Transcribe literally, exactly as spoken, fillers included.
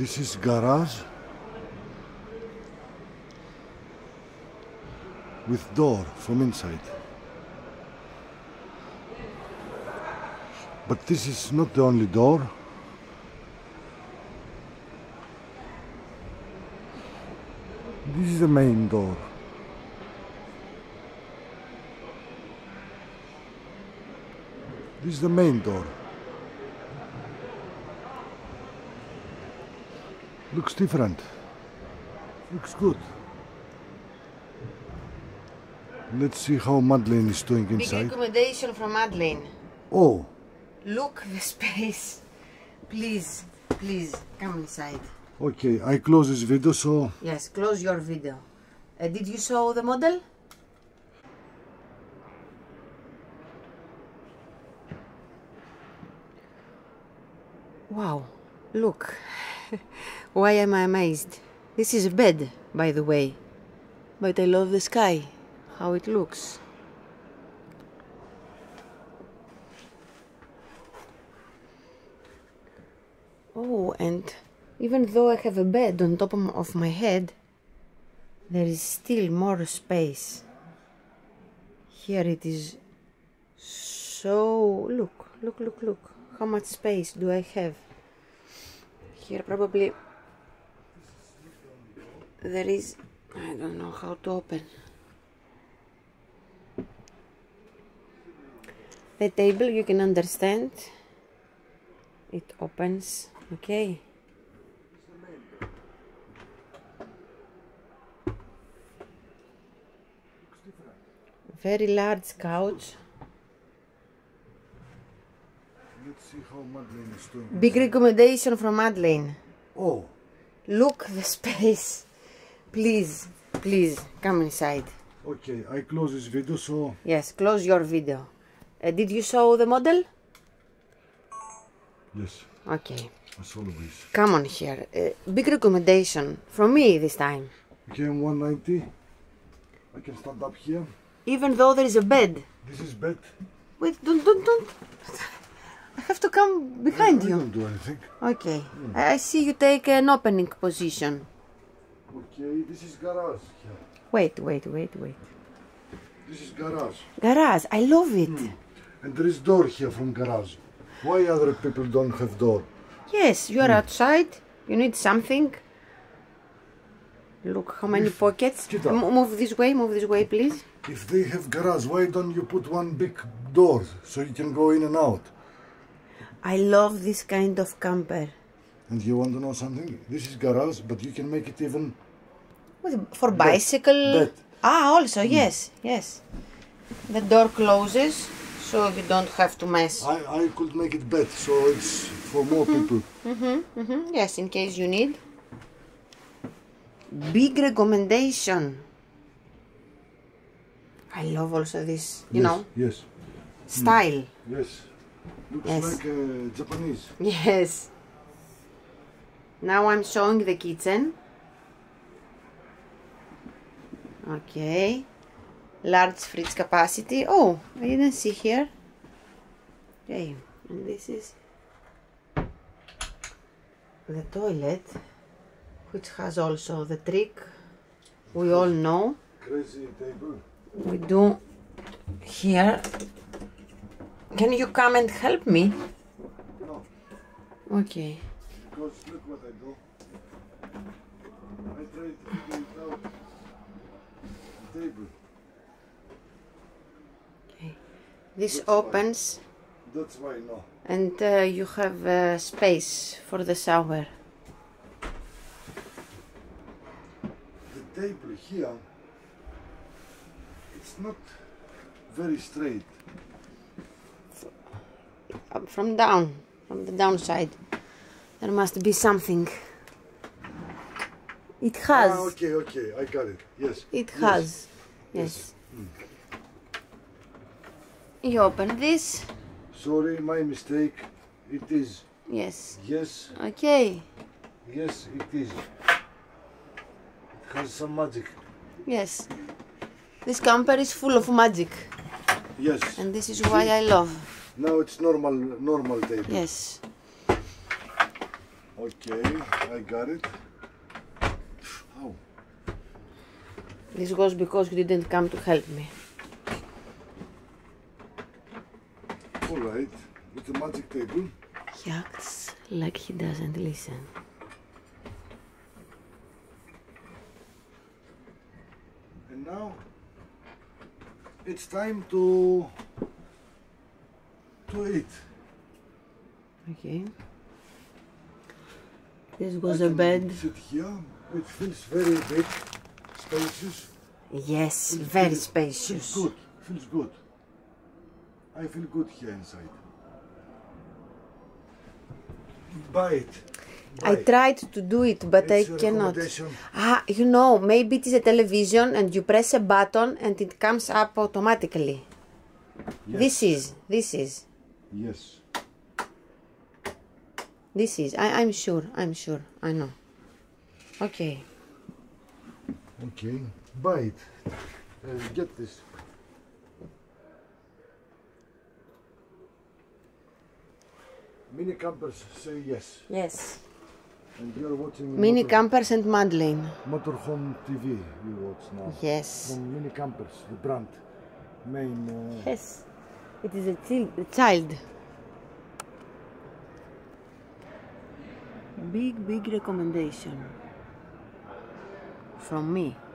This is garage with door from inside. But this is not the only door. This is the main door. This is the main door. Looks different. Looks good. Let's see how Madeleine is doing inside. Big recommendation from Madeleine. Oh. Look the space. Please, please come inside. Okay, I close this video, so... Yes, close your video. Uh, did you show the model? Wow, look. Why am I amazed? This is a bed, by the way. But I love the sky, how it looks. Oh, and... even though I have a bed on top of my head, there is still more space. Here it is so... look, look, look, look. How much space do I have? Here probably there is... I don't know how to open. The table, you can understand. It opens, okay. Very large couch. Let's see how Madeleine is doing. Big recommendation from Madeleine. Oh. Look the space. Please, please come inside. Okay, I close this video, so... Yes, close your video. Uh, did you show the model? Yes. Okay. As always. Come on here. Uh, big recommendation from me this time. Okay, I'm one ninety. I can stand up here. Even though there is a bed. This is bed. Wait, don't, don't, don't. I have to come behind I, you. I don't do anything. Okay. Mm. I see you take an opening position. Okay, this is garage. Here. Wait, wait, wait, wait. This is garage. Garage, I love it. Mm. And there is door here from garage. Why other people don't have door? Yes, you are mm. outside. You need something. Look how many if, pockets. Move this way, move this way, please. If they have garage, why don't you put one big door so you can go in and out? I love this kind of camper. And you want to know something? This is garage, but you can make it even... With, for bicycle? Bed. Ah, also, mm. yes, yes. The door closes, so you don't have to mess. I, I could make it bed, so it's for more mm-hmm. people. Mm-hmm, mm-hmm. Yes, in case you need. Big recommendation. I love also this, you yes, know, yes. style. Yes, looks yes. like uh, Japanese. Yes. Now I'm showing the kitchen. Okay. Large fridge capacity. Oh, I didn't see here. Okay, and this is the toilet, which has also the trick we all know. Crazy table. We do here. Can you come and help me? No. Okay. Because look what I do. I try to figure it out. The table. Okay. This That's opens. Why. That's why no. And uh, you have uh, space for the shower. The table here, it's not very straight. Up from down, from the downside, there must be something. It has. Ah, okay, okay, I got it. Yes. It yes. has. Yes. yes. Mm. You open this. Sorry, my mistake. It is. Yes. Yes. Okay. Yes, it is. It has some magic. Yes. This camper is full of magic. Yes. And this is why I love. Now it's normal, normal table. Yes. Okay, I got it. Oh. This was because you didn't come to help me. Alright, with the magic table. He acts like he doesn't listen. And now it's time to to eat. Okay. This was I a bed. Sit here. It feels very big, spacious. Yes, it very feels, spacious. Feels good. Feels good. I feel good here inside. Buy it. Buy I tried to do it, but it's I cannot. Ah, you know, maybe it is a television and you press a button and it comes up automatically. Yes. This is, this is. Yes. This is, I, I'm sure, I'm sure, I know. Okay. Okay, buy it. Uh, get this. Mini Campers say yes. Yes. And you're watching Mini Campers and Madeleine. Motorhome T V you watch now. Yes. From Mini Campers, the brand. Main. Uh, yes. It is a child. Big, big recommendation. From me.